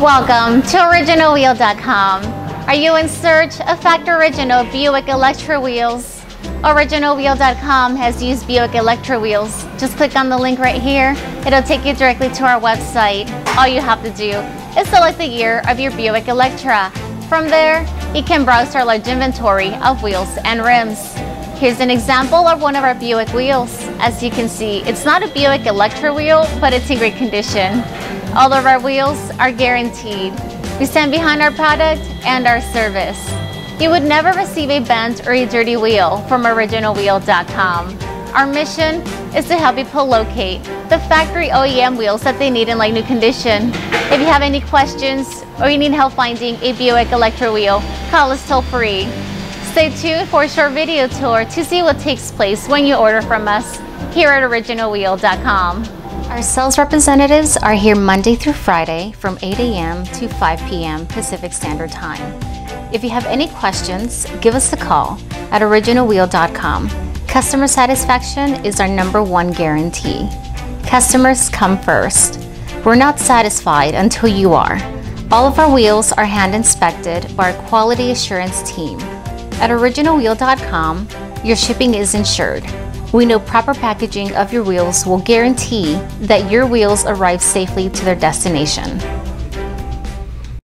Welcome to OriginalWheel.com. Are you in search of factory original Buick Electra wheels? OriginalWheel.com has used Buick Electra wheels. Just click on the link right here. It'll take you directly to our website. All you have to do is select the year of your Buick Electra. From there, you can browse our large inventory of wheels and rims. Here's an example of one of our Buick wheels. As you can see, it's not a Buick Electra wheel, but it's in great condition. All of our wheels are guaranteed. We stand behind our product and our service. You would never receive a bent or a dirty wheel from OriginalWheel.com. Our mission is to help people locate the factory OEM wheels that they need in like new condition. If you have any questions or you need help finding a Buick Electra wheel, call us toll free. Stay tuned for a short video tour to see what takes place when you order from us here at OriginalWheel.com. Our sales representatives are here Monday through Friday from 8 a.m. to 5 p.m. Pacific Standard Time. If you have any questions, give us a call at OriginalWheel.com. Customer satisfaction is our #1 guarantee. Customers come first. We're not satisfied until you are. All of our wheels are hand inspected by our quality assurance team. At OriginalWheel.com, your shipping is insured. We know proper packaging of your wheels will guarantee that your wheels arrive safely to their destination.